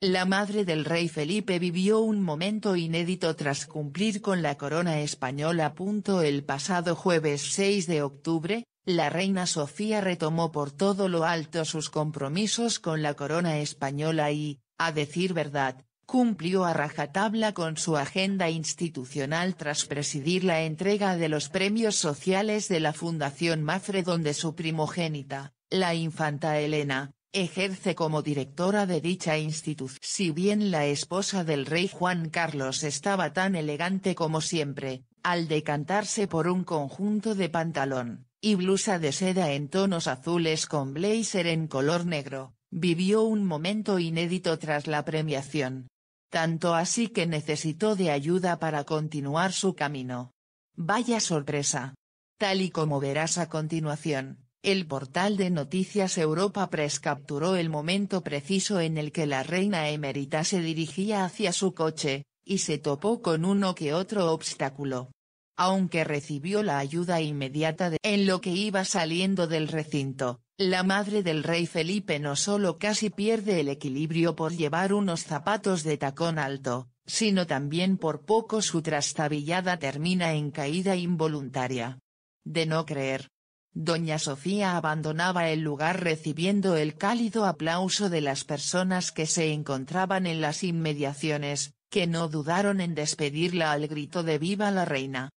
La madre del rey Felipe vivió un momento inédito tras cumplir con la corona española. El pasado jueves 6 de octubre, la reina Sofía retomó por todo lo alto sus compromisos con la corona española y, a decir verdad, cumplió a rajatabla con su agenda institucional tras presidir la entrega de los premios sociales de la Fundación Mafre, donde su primogénita, la infanta Elena, ejerce como directora de dicha institución. Si bien la esposa del rey Juan Carlos estaba tan elegante como siempre, al decantarse por un conjunto de pantalón y blusa de seda en tonos azules con blazer en color negro, vivió un momento inédito tras la premiación. Tanto así que necesitó de ayuda para continuar su camino. Vaya sorpresa. Tal y como verás a continuación. El portal de noticias Europa Press capturó el momento preciso en el que la reina emérita se dirigía hacia su coche, y se topó con uno que otro obstáculo. Aunque recibió la ayuda inmediata de... En lo que iba saliendo del recinto, la madre del rey Felipe no solo casi pierde el equilibrio por llevar unos zapatos de tacón alto, sino también por poco su trastabillada termina en caída involuntaria. De no creer. Doña Sofía abandonaba el lugar recibiendo el cálido aplauso de las personas que se encontraban en las inmediaciones, que no dudaron en despedirla al grito de ¡Viva la reina!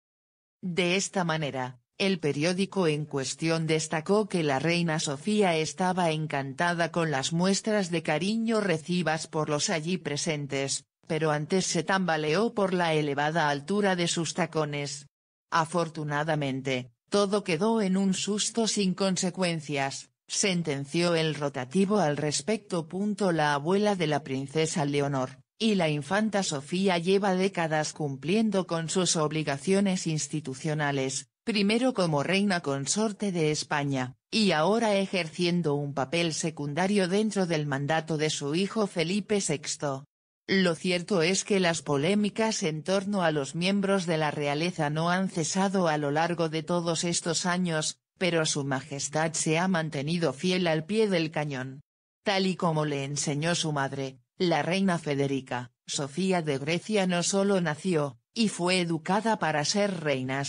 De esta manera, el periódico en cuestión destacó que la reina Sofía estaba encantada con las muestras de cariño recibidas por los allí presentes, pero antes se tambaleó por la elevada altura de sus tacones. Afortunadamente, todo quedó en un susto sin consecuencias, sentenció el rotativo al respecto. La abuela de la princesa Leonor, y la infanta Sofía lleva décadas cumpliendo con sus obligaciones institucionales, primero como reina consorte de España, y ahora ejerciendo un papel secundario dentro del mandato de su hijo Felipe VI. Lo cierto es que las polémicas en torno a los miembros de la realeza no han cesado a lo largo de todos estos años, pero su majestad se ha mantenido fiel al pie del cañón. Tal y como le enseñó su madre, la reina Federica, Sofía de Grecia no solo nació, y fue educada para ser reina.